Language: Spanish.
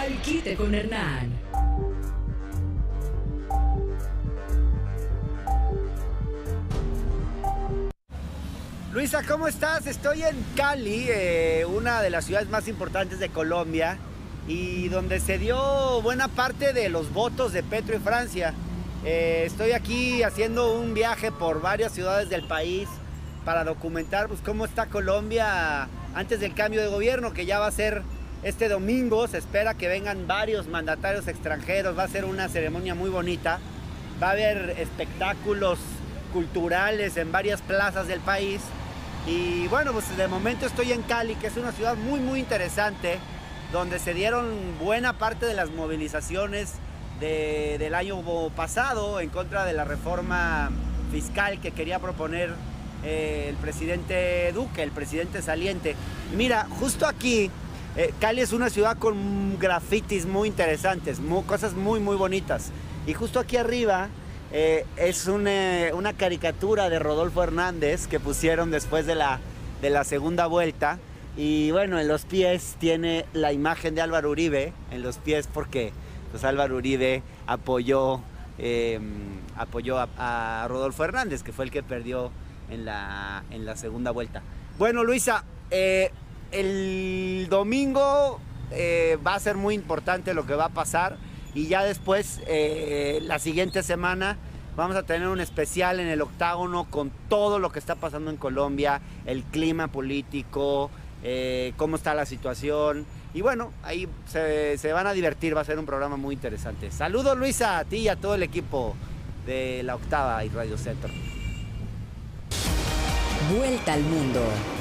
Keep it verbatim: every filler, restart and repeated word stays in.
Al quite con Hernán. Luisa, ¿cómo estás? Estoy en Cali, eh, una de las ciudades más importantes de Colombia, y donde se dio buena parte de los votos de Petro y Francia. Eh, estoy aquí haciendo un viaje por varias ciudades del país para documentar pues, cómo está Colombia antes del cambio de gobierno, que ya va a ser este domingo. Se espera que vengan varios mandatarios extranjeros, va a ser una ceremonia muy bonita, va a haber espectáculos culturales en varias plazas del país. Y bueno, pues de momento estoy en Cali, que es una ciudad muy muy interesante, donde se dieron buena parte de las movilizaciones de, del año pasado en contra de la reforma fiscal que quería proponer eh, el presidente Duque, el presidente saliente. Mira, justo aquí, eh, Cali es una ciudad con grafitis muy interesantes, muy, cosas muy muy bonitas. Y justo aquí arriba eh, es una, una caricatura de Rodolfo Hernández que pusieron después de la, de la segunda vuelta. Y bueno, en los pies tiene la imagen de Álvaro Uribe, en los pies porque pues, Álvaro Uribe apoyó, eh, apoyó a, a Rodolfo Hernández, que fue el que perdió en la, en la segunda vuelta. Bueno, Luisa, eh, el domingo eh, va a ser muy importante lo que va a pasar, y ya después, eh, la siguiente semana, vamos a tener un especial en el Octágono con todo lo que está pasando en Colombia, el clima político, Eh, cómo está la situación, y bueno, ahí se, se van a divertir, va a ser un programa muy interesante. Saludos, Luisa, a ti y a todo el equipo de La Octava y Radio Centro. Vuelta al mundo.